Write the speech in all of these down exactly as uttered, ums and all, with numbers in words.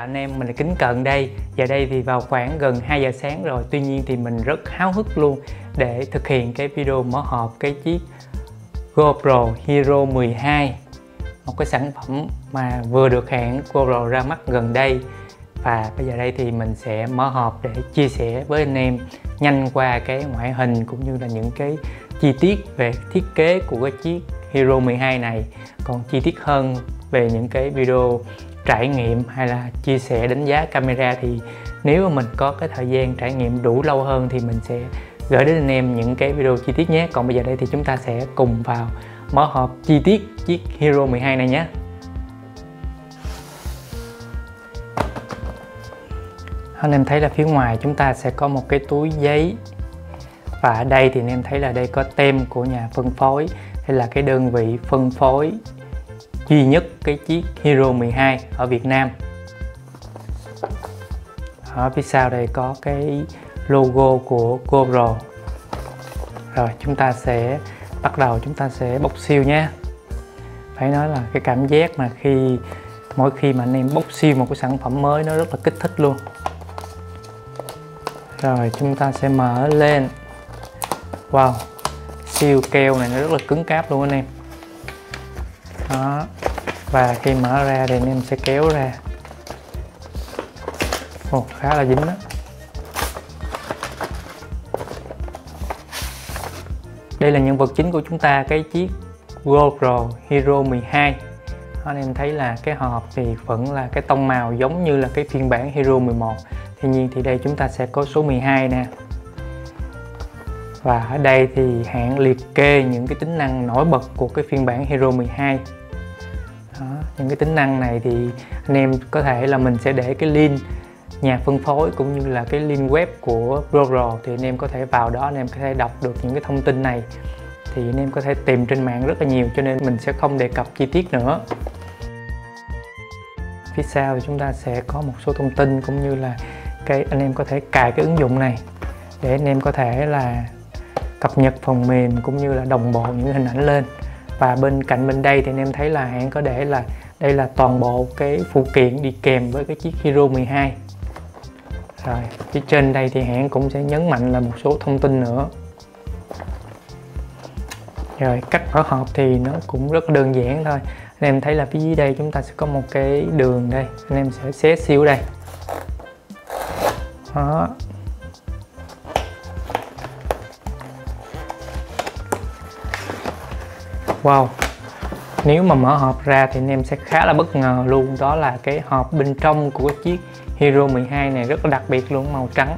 chào anh em, mình là Kính Cận đây. Giờ đây thì vào khoảng gần hai giờ sáng rồi. Tuy nhiên thì mình rất háo hức luôn để thực hiện cái video mở hộp cái chiếc GoPro Hero mười hai, một cái sản phẩm mà vừa được hãng GoPro ra mắt gần đây. Và bây giờ đây thì mình sẽ mở hộp để chia sẻ với anh em nhanh qua cái ngoại hình cũng như là những cái chi tiết về thiết kế của cái chiếc Hero mười hai này. Còn chi tiết hơn về những cái video trải nghiệm hay là chia sẻ đánh giá camera thì nếu mà mình có cái thời gian trải nghiệm đủ lâu hơn thì mình sẽ gửi đến anh em những cái video chi tiết nhé. Còn bây giờ đây thì chúng ta sẽ cùng vào mở hộp chi tiết chiếc Hero mười hai này nhé. Anh em thấy là phía ngoài chúng ta sẽ có một cái túi giấy, và ở đây thì anh em thấy là đây có tem của nhà phân phối, đây là cái đơn vị phân phối duy nhất cái chiếc Hero mười hai ở Việt Nam. Ở phía sau đây có cái logo của GoPro. Rồi chúng ta sẽ bắt đầu, chúng ta sẽ bóc siêu nhé. Phải nói là cái cảm giác mà khi mỗi khi mà anh em bóc siêu một cái sản phẩm mới nó rất là kích thích luôn. Rồi chúng ta sẽ mở lên. Wow, siêu keo này nó rất là cứng cáp luôn anh em. Đó. Và khi mở ra thì anh em sẽ kéo ra. Ồ, khá là dính đó. Đây là nhân vật chính của chúng ta, cái chiếc GoPro Hero mười hai. Đó, anh em thấy là cái hộp thì vẫn là cái tông màu giống như là cái phiên bản Hero mười một. Tuy nhiên thì đây chúng ta sẽ có số mười hai nè. Và ở đây thì hãng liệt kê những cái tính năng nổi bật của cái phiên bản Hero mười hai. Đó, những cái tính năng này thì anh em có thể là mình sẽ để cái link nhà phân phối cũng như là cái link web của GoPro, thì anh em có thể vào đó, anh em có thể đọc được những cái thông tin này. Thì anh em có thể tìm trên mạng rất là nhiều cho nên mình sẽ không đề cập chi tiết nữa. Phía sau thì chúng ta sẽ có một số thông tin cũng như là cái anh em có thể cài cái ứng dụng này để anh em có thể là cập nhật phần mềm cũng như là đồng bộ những hình ảnh lên. Và bên cạnh bên đây thì anh em thấy là hãng có để là đây là toàn bộ cái phụ kiện đi kèm với cái chiếc Hero mười hai. Rồi phía trên đây thì hãng cũng sẽ nhấn mạnh là một số thông tin nữa. Rồi cách mở hộp thì nó cũng rất đơn giản thôi. Anh em thấy là phía dưới đây chúng ta sẽ có một cái đường đây, anh em sẽ xé siêu đây. Đó. Wow, nếu mà mở hộp ra thì anh em sẽ khá là bất ngờ luôn. Đó là cái hộp bên trong của chiếc Hero mười hai này rất là đặc biệt luôn, màu trắng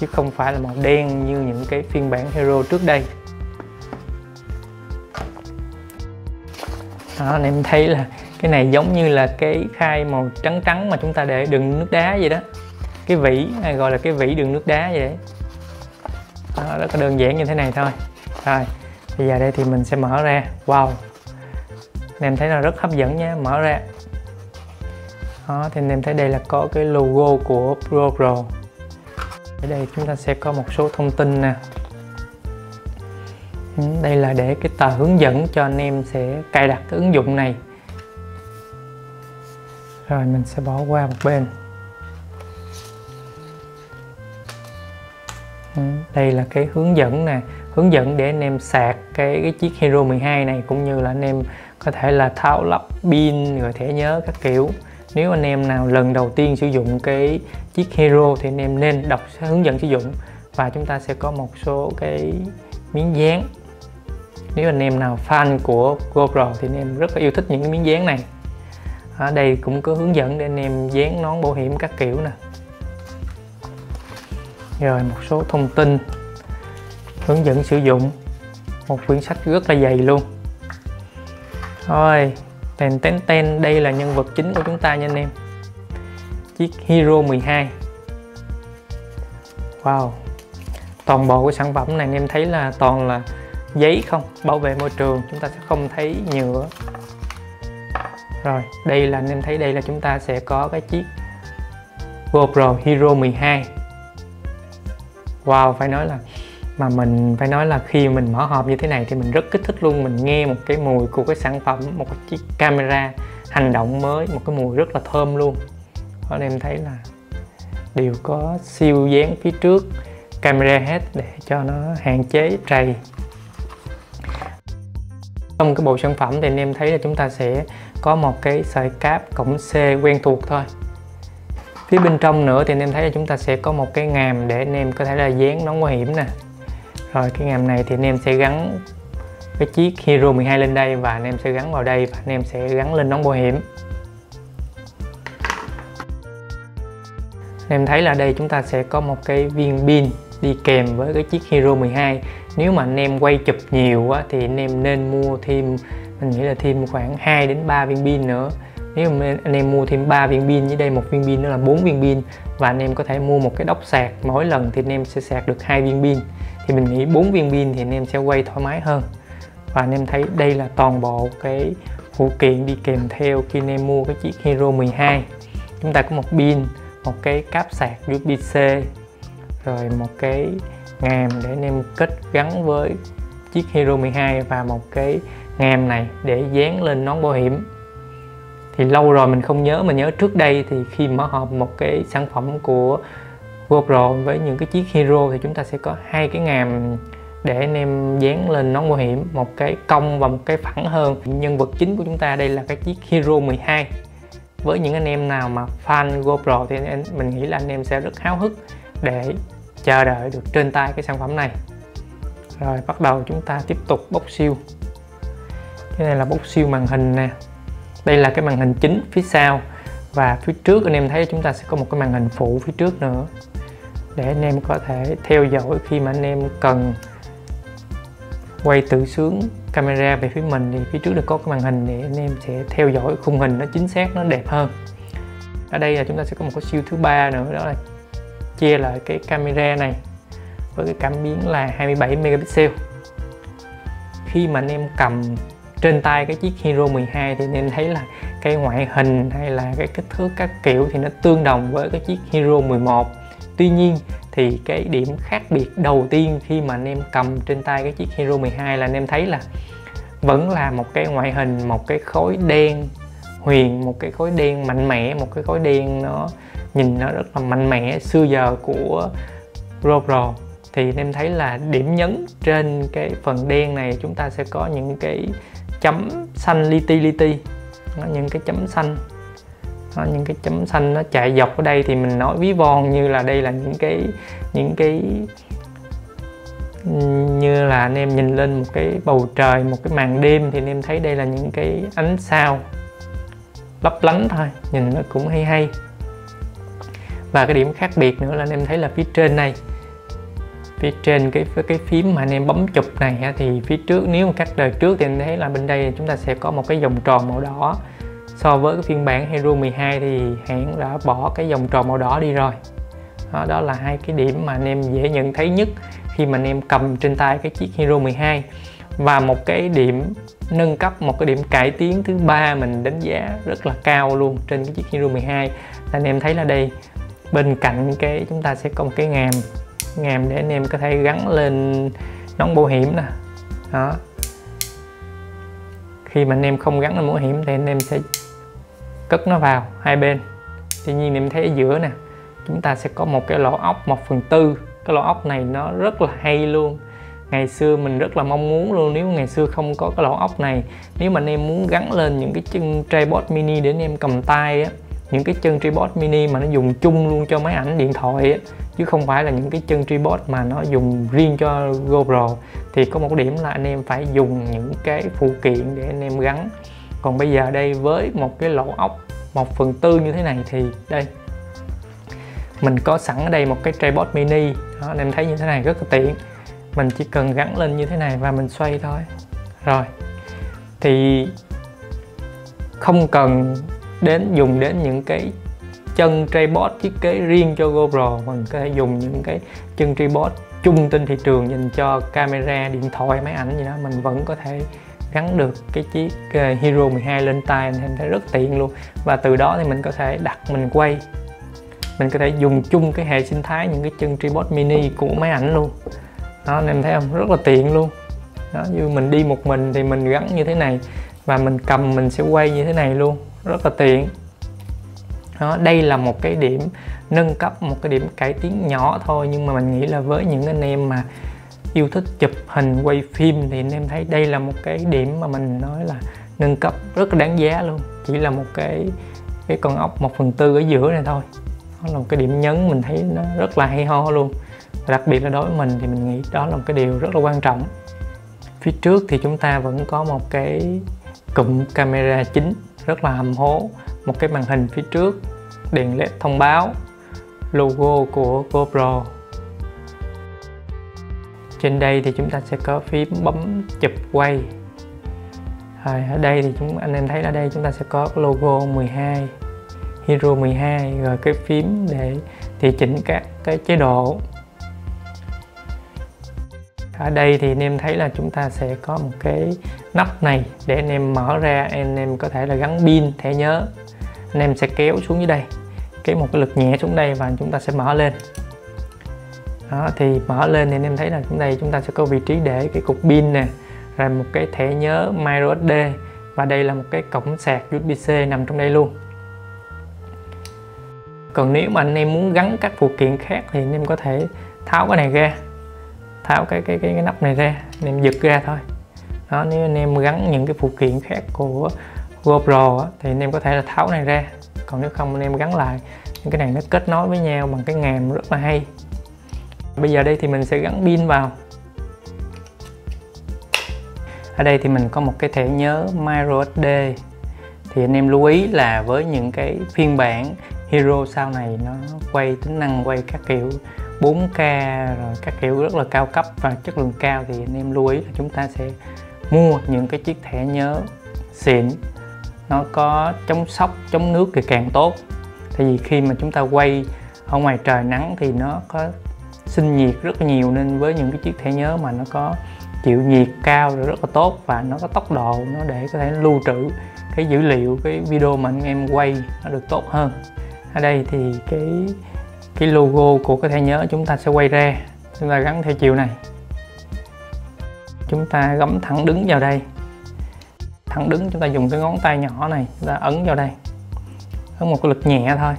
chứ không phải là màu đen như những cái phiên bản Hero trước đây. Đó, anh em thấy là cái này giống như là cái khai màu trắng trắng mà chúng ta để đựng nước đá vậy đó, cái vỉ này gọi là cái vỉ đựng nước đá vậy đấy. Đó, rất là đơn giản như thế này thôi. Rồi bây giờ đây thì mình sẽ mở ra. Wow, anh em thấy là rất hấp dẫn nha. Mở ra đó thì anh em thấy đây là có cái logo của GoPro. Ở đây chúng ta sẽ có một số thông tin nè. Đây là để cái tờ hướng dẫn cho anh em sẽ cài đặt cái ứng dụng này. Rồi mình sẽ bỏ qua một bên. Đây là cái hướng dẫn nè, hướng dẫn để anh em sạc cái, cái chiếc Hero mười hai này, cũng như là anh em có thể là tháo lắp pin rồi thẻ nhớ các kiểu. Nếu anh em nào lần đầu tiên sử dụng cái chiếc Hero thì anh em nên đọc hướng dẫn sử dụng. Và chúng ta sẽ có một số cái miếng dán. Nếu anh em nào fan của GoPro thì anh em rất là yêu thích những cái miếng dán này. Ở đây cũng có hướng dẫn để anh em dán nón bảo hiểm các kiểu nè. Rồi một số thông tin, hướng dẫn sử dụng, một quyển sách rất là dày luôn. Rồi tên tên tên đây là nhân vật chính của chúng ta nha anh em, chiếc Hero mười hai. Wow, toàn bộ cái sản phẩm này anh em thấy là toàn là giấy không, bảo vệ môi trường, chúng ta sẽ không thấy nhựa. Rồi đây là anh em thấy đây là chúng ta sẽ có cái chiếc GoPro Hero mười hai. Wow, phải nói là mà mình phải nói là khi mình mở hộp như thế này thì mình rất kích thích luôn. Mình nghe một cái mùi của cái sản phẩm, một cái chiếc camera hành động mới, một cái mùi rất là thơm luôn. anh em thấy là đều có siêu dán phía trước camera hết để cho nó hạn chế trầy. Trong cái bộ sản phẩm thì anh em thấy là chúng ta sẽ có một cái sợi cáp cổng C quen thuộc thôi. Phía bên trong nữa thì anh em thấy là chúng ta sẽ có một cái ngàm để anh em có thể là dán nón bảo hiểm nè. Rồi cái ngàm này thì anh em sẽ gắn cái chiếc Hero mười hai lên đây và anh em sẽ gắn vào đây và anh em sẽ gắn lên nón bảo hiểm. Anh em thấy là đây chúng ta sẽ có một cái viên pin đi kèm với cái chiếc Hero mười hai. Nếu mà anh em quay chụp nhiều á, thì anh em nên mua thêm, mình nghĩ là thêm khoảng hai đến ba viên pin nữa. Nếu mà anh em mua thêm ba viên pin với đây một viên pin nữa là bốn viên pin, và anh em có thể mua một cái đốc sạc, mỗi lần thì anh em sẽ sạc được hai viên pin. Thì mình nghĩ bốn viên pin thì anh em sẽ quay thoải mái hơn. Và anh em thấy đây là toàn bộ cái phụ kiện đi kèm theo khi anh em mua cái chiếc Hero mười hai. Chúng ta có một pin, một cái cáp sạc u ét bê-C, rồi một cái ngàm để anh em kết gắn với chiếc Hero mười hai và một cái ngàm này để dán lên nón bảo hiểm. Thì lâu rồi mình không nhớ, mình nhớ trước đây thì khi mở hộp một cái sản phẩm của GoPro với những cái chiếc Hero thì chúng ta sẽ có hai cái ngàm để anh em dán lên nón bảo hiểm, một cái cong và một cái phẳng hơn. Nhân vật chính của chúng ta đây là cái chiếc Hero mười hai. Với những anh em nào mà fan GoPro thì anh, mình nghĩ là anh em sẽ rất háo hức để chờ đợi được trên tay cái sản phẩm này. Rồi bắt đầu chúng ta tiếp tục bóc siêu. Cái này là bóc siêu màn hình nè. Đây là cái màn hình chính phía sau, và phía trước anh em thấy chúng ta sẽ có một cái màn hình phụ phía trước nữa để anh em có thể theo dõi khi mà anh em cần quay tự sướng camera về phía mình thì phía trước được có cái màn hình để anh em sẽ theo dõi khung hình nó chính xác, nó đẹp hơn. Ở đây là chúng ta sẽ có một cái siêu thứ ba nữa, đó là chia lại cái camera này với cái cảm biến là hai mươi bảy megapixel. Khi mà anh em cầm trên tay cái chiếc Hero mười hai thì nên thấy là cái ngoại hình hay là cái kích thước các kiểu thì nó tương đồng với cái chiếc Hero mười một. Tuy nhiên thì cái điểm khác biệt đầu tiên khi mà anh em cầm trên tay cái chiếc Hero mười hai là anh em thấy là vẫn là một cái ngoại hình, một cái khối đen huyền, một cái khối đen mạnh mẽ, một cái khối đen nó nhìn nó rất là mạnh mẽ xưa giờ của GoPro. Thì anh em thấy là điểm nhấn trên cái phần đen này chúng ta sẽ có những cái chấm xanh li ti li ti, nó những cái chấm xanh, nó những cái chấm xanh nó chạy dọc ở đây. Thì mình nói ví von như là đây là những cái những cái như là anh em nhìn lên một cái bầu trời, một cái màn đêm thì anh em thấy đây là những cái ánh sao lấp lánh thôi, nhìn nó cũng hay hay. Và cái điểm khác biệt nữa là anh em thấy là phía trên này, phía trên cái cái phím mà anh em bấm chụp này thì phía trước, nếu mà các đời trước thì anh thấy là bên đây chúng ta sẽ có một cái vòng tròn màu đỏ. So với cái phiên bản Hero mười hai thì hãng đã bỏ cái vòng tròn màu đỏ đi rồi. Đó, đó là hai cái điểm mà anh em dễ nhận thấy nhất khi mà anh em cầm trên tay cái chiếc Hero mười hai. Và một cái điểm nâng cấp, một cái điểm cải tiến thứ ba mình đánh giá rất là cao luôn trên cái chiếc Hero mười hai là anh em thấy là đây bên cạnh cái chúng ta sẽ có một cái ngàm ngàm để anh em có thể gắn lên nón bảo hiểm nè. Đó, khi mà anh em không gắn lên mũ bảo hiểm thì anh em sẽ cất nó vào hai bên. Tuy nhiên em thấy ở giữa nè chúng ta sẽ có một cái lỗ ốc một phần tư. Cái lỗ ốc này nó rất là hay luôn, ngày xưa mình rất là mong muốn luôn. Nếu ngày xưa không có cái lỗ ốc này, nếu mà anh em muốn gắn lên những cái chân tripod mini để anh em cầm tay á, những cái chân tripod mini mà nó dùng chung luôn cho máy ảnh điện thoại á, chứ không phải là những cái chân tripod mà nó dùng riêng cho GoPro, thì có một điểm là anh em phải dùng những cái phụ kiện để anh em gắn. Còn bây giờ đây với một cái lỗ ốc một phần tư như thế này thì đây mình có sẵn ở đây một cái tripod mini. Đó, anh em thấy như thế này rất là tiện, mình chỉ cần gắn lên như thế này và mình xoay thôi. Rồi thì không cần đến dùng đến những cái chân tripod thiết kế riêng cho GoPro, mình có thể dùng những cái chân tripod chung trên thị trường dành cho camera, điện thoại, máy ảnh gì đó, mình vẫn có thể gắn được cái chiếc Hero mười hai lên tay, anh em thấy rất tiện luôn. Và từ đó thì mình có thể đặt mình quay, mình có thể dùng chung cái hệ sinh thái những cái chân tripod mini của máy ảnh luôn. Đó, anh em thấy không, rất là tiện luôn. Đó, như mình đi một mình thì mình gắn như thế này và mình cầm mình sẽ quay như thế này luôn, rất là tiện. Đó, đây là một cái điểm nâng cấp, một cái điểm cải tiến nhỏ thôi, nhưng mà mình nghĩ là với những anh em mà yêu thích chụp hình, quay phim thì anh em thấy đây là một cái điểm mà mình nói là nâng cấp rất là đáng giá luôn. Chỉ là một cái cái con ốc một phần tư ở giữa này thôi, đó là một cái điểm nhấn mình thấy nó rất là hay ho luôn. Và đặc biệt là đối với mình thì mình nghĩ đó là một cái điều rất là quan trọng. Phía trước thì chúng ta vẫn có một cái cụm camera chính rất là hầm hố, một cái màn hình phía trước, đèn led thông báo, logo của GoPro. Trên đây thì chúng ta sẽ có phím bấm chụp quay. Rồi, ở đây thì chúng anh em thấy ở đây chúng ta sẽ có logo mười hai, Hero mười hai, rồi cái phím để thì chỉnh các cái chế độ. Ở đây thì anh em thấy là chúng ta sẽ có một cái nắp này để anh em mở ra, anh em có thể là gắn pin, thẻ nhớ. Anh em sẽ kéo xuống dưới đây, kéo một cái lực nhẹ xuống đây và chúng ta sẽ mở lên. Đó, thì mở lên thì anh em thấy là chúng đây chúng ta sẽ có vị trí để cái cục pin nè, rồi một cái thẻ nhớ microSD, và đây là một cái cổng sạc u ét bê-C nằm trong đây luôn. Còn nếu mà anh em muốn gắn các phụ kiện khác thì anh em có thể tháo cái này ra, tháo cái cái cái, cái nắp này ra, anh em giật ra thôi. Đó, nếu anh em gắn những cái phụ kiện khác của GoPro á, thì anh em có thể là tháo này ra, còn nếu không anh em gắn lại. Những cái này nó kết nối với nhau bằng cái ngàm rất là hay. Bây giờ đây thì mình sẽ gắn pin vào. Ở đây thì mình có một cái thẻ nhớ microSD. Thì anh em lưu ý là với những cái phiên bản Hero sau này nó quay tính năng quay các kiểu bốn K rồi các kiểu rất là cao cấp và chất lượng cao, thì anh em lưu ý là chúng ta sẽ mua những cái chiếc thẻ nhớ xịn, nó có chống sóc, chống nước thì càng tốt. Tại vì khi mà chúng ta quay ở ngoài trời nắng thì nó có sinh nhiệt rất nhiều, nên với những cái chiếc thẻ nhớ mà nó có chịu nhiệt cao rồi rất là tốt, và nó có tốc độ nó để có thể lưu trữ cái dữ liệu, cái video mà anh em quay nó được tốt hơn. Ở đây thì cái cái logo của cái thẻ nhớ chúng ta sẽ quay ra, chúng ta gắn theo chiều này, chúng ta gắm thẳng đứng vào đây, thẳng đứng chúng ta dùng cái ngón tay nhỏ này, chúng ta ấn vào đây, ấn một cái lực nhẹ thôi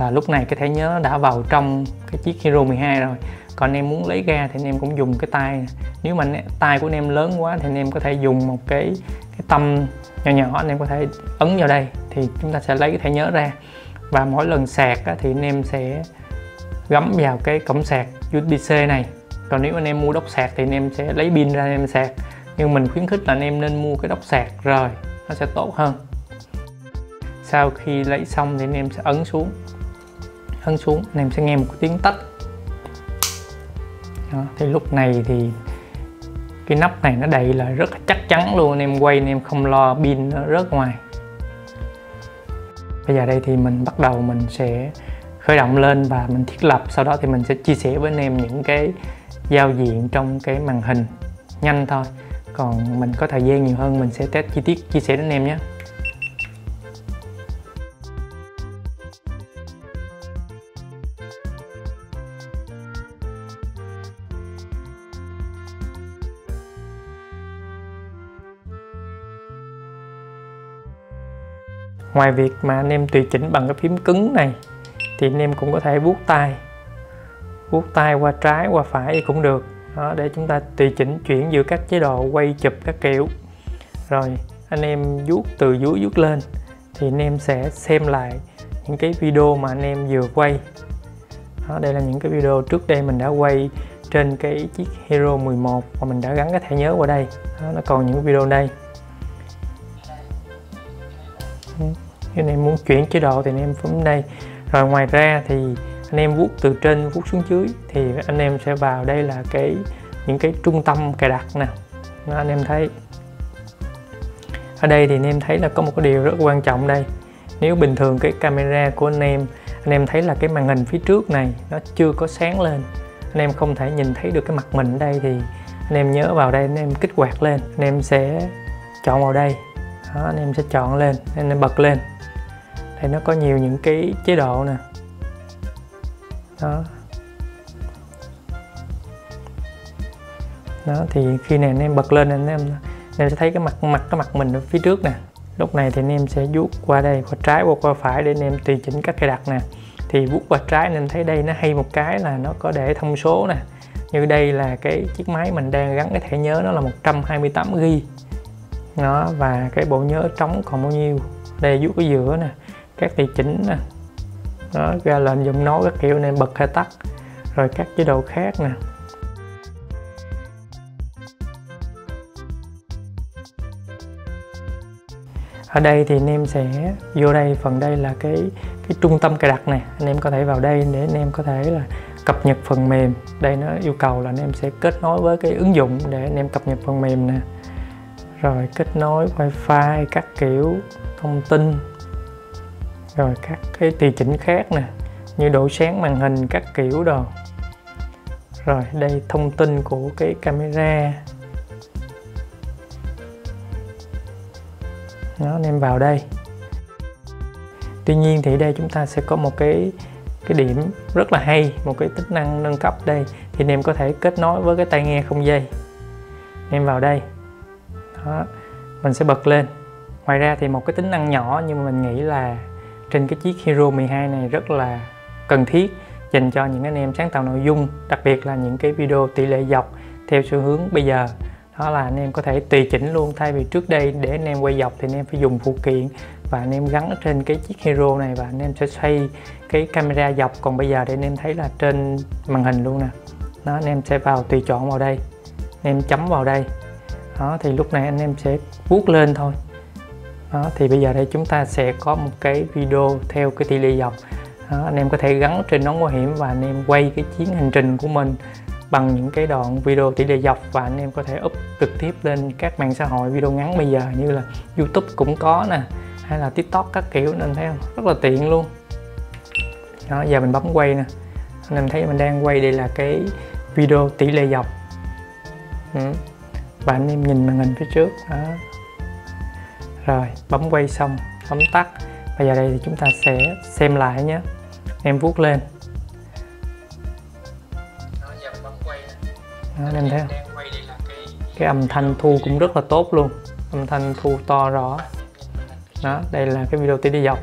là lúc này cái thẻ nhớ nó đã vào trong cái chiếc Hero mười hai rồi. Còn anh em muốn lấy ra thì anh em cũng dùng cái tay, nếu mà tay của anh em lớn quá thì anh em có thể dùng một cái, cái tăm nhỏ nhỏ, anh em có thể ấn vào đây thì chúng ta sẽ lấy cái thẻ nhớ ra. Và mỗi lần sạc thì anh em sẽ gắm vào cái cổng sạc u ét bê-C này. Còn nếu anh em mua đốc sạc thì anh em sẽ lấy pin ra anh em sạc, nhưng mình khuyến khích là anh em nên mua cái đốc sạc rồi nó sẽ tốt hơn. Sau khi lấy xong thì anh em sẽ ấn xuống, ấn xuống anh em sẽ nghe một cái tiếng tách. Đó, thì lúc này thì cái nắp này nó đậy lại rất là chắc chắn luôn, anh em quay anh em không lo pin nó rớt ngoài. Bây giờ đây thì mình bắt đầu mình sẽ khởi động lên và mình thiết lập, sau đó thì mình sẽ chia sẻ với anh em những cái giao diện trong cái màn hình nhanh thôi. Còn mình có thời gian nhiều hơn mình sẽ test chi tiết chia sẻ đến anh em nhé. Ngoài việc mà anh em tùy chỉnh bằng cái phím cứng này thì anh em cũng có thể vuốt tay, vuốt tay qua trái qua phải cũng được. Đó, để chúng ta tùy chỉnh chuyển giữa các chế độ quay chụp các kiểu. Rồi anh em vuốt từ dưới vuốt lên thì anh em sẽ xem lại những cái video mà anh em vừa quay. Đó, đây là những cái video trước đây mình đã quay trên cái chiếc Hero mười một và mình đã gắn cái thẻ nhớ qua đây. Đó, nó còn những video đây. Nếu anh em muốn chuyển chế độ thì anh em phím đây. Rồi ngoài ra thì anh em vuốt từ trên vuốt xuống dưới thì anh em sẽ vào đây là cái những cái trung tâm cài đặt nè. Đó, anh em thấy ở đây thì anh em thấy là có một cái điều rất quan trọng đây. Nếu bình thường cái camera của anh em, anh em thấy là cái màn hình phía trước này nó chưa có sáng lên, anh em không thể nhìn thấy được cái mặt mình ở đây, thì anh em nhớ vào đây anh em kích hoạt lên, anh em sẽ chọn vào đây. Đó, anh em sẽ chọn lên, anh em bật lên. Thì nó có nhiều những cái chế độ nè. Đó. Đó thì khi này anh em bật lên anh em anh em sẽ thấy cái mặt mặt cái mặt mình ở phía trước nè. Lúc này thì anh em sẽ vuốt qua đây, qua trái qua qua phải để anh em tùy chỉnh các cài đặt nè. Thì vuốt qua trái nên thấy đây nó hay một cái là nó có để thông số nè. Như đây là cái chiếc máy mình đang gắn cái thẻ nhớ, nó là một trăm hai mươi tám gi-ga-bai nó, và cái bộ nhớ trống còn bao nhiêu. Đây vuốt ở giữa nè, các tùy chỉnh nè, nó ra lệnh giọng nói các kiểu nên bật hay tắt, rồi các chế độ khác nè. Ở đây thì anh em sẽ vô đây, phần đây là cái cái trung tâm cài đặt này, anh em có thể vào đây để anh em có thể là cập nhật phần mềm. Đây nó yêu cầu là anh em sẽ kết nối với cái ứng dụng để anh em cập nhật phần mềm nè, rồi kết nối wifi các kiểu, thông tin, rồi các cái tùy chỉnh khác nè, như độ sáng màn hình các kiểu đồ. Rồi đây thông tin của cái camera. Nó anh em vào đây. Tuy nhiên thì đây chúng ta sẽ có một cái cái điểm rất là hay, một cái tính năng nâng cấp đây, thì anh em có thể kết nối với cái tai nghe không dây. Anh em vào đây. Đó, mình sẽ bật lên. Ngoài ra thì một cái tính năng nhỏ nhưng mà mình nghĩ là trên cái chiếc Hero mười hai này rất là cần thiết dành cho những anh em sáng tạo nội dung, đặc biệt là những cái video tỷ lệ dọc theo xu hướng bây giờ. Đó là anh em có thể tùy chỉnh luôn, thay vì trước đây để anh em quay dọc thì anh em phải dùng phụ kiện và anh em gắn trên cái chiếc Hero này và anh em sẽ xoay cái camera dọc, còn bây giờ để anh em thấy là trên màn hình luôn nè. Đó, anh em sẽ vào tùy chọn vào đây, anh em chấm vào đây. Đó, thì lúc này anh em sẽ vuốt lên thôi. Đó, thì bây giờ đây chúng ta sẽ có một cái video theo cái tỷ lệ dọc. Đó, anh em có thể gắn trên nón bảo hiểm và anh em quay cái chuyến hành trình của mình bằng những cái đoạn video tỷ lệ dọc, và anh em có thể up trực tiếp lên các mạng xã hội video ngắn bây giờ như là YouTube cũng có nè, hay là TikTok các kiểu, nên thấy không, rất là tiện luôn. Đó, giờ mình bấm quay nè, anh em thấy mình đang quay đây là cái video tỷ lệ dọc. Ừ. Và anh em nhìn màn hình phía trước. Đó. Rồi bấm quay xong, bấm tắt. Bây giờ đây thì chúng ta sẽ xem lại nhé. Em vuốt lên. Đó, anh em thấy không? Cái âm thanh thu cũng rất là tốt luôn, âm thanh thu to rõ. Đó, đây là cái video đi dọc.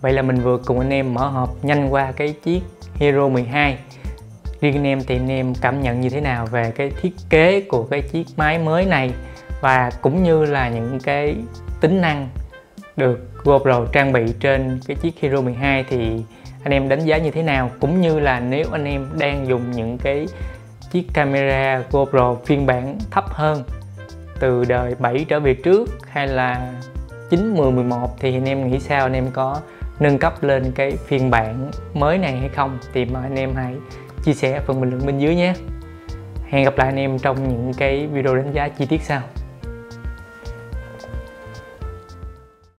Vậy là mình vừa cùng anh em mở hộp nhanh qua cái chiếc Hero mười hai. Riêng anh em thì anh em cảm nhận như thế nào về cái thiết kế của cái chiếc máy mới này, và cũng như là những cái tính năng được GoPro trang bị trên cái chiếc Hero mười hai thì anh em đánh giá như thế nào, cũng như là nếu anh em đang dùng những cái chiếc camera GoPro phiên bản thấp hơn từ đời bảy trở về trước hay là chín, mười, mười một thì anh em nghĩ sao, anh em có nâng cấp lên cái phiên bản mới này hay không, thì mà anh em hãy chia sẻ phần bình luận bên dưới nhé. Hẹn gặp lại anh em trong những cái video đánh giá chi tiết sau.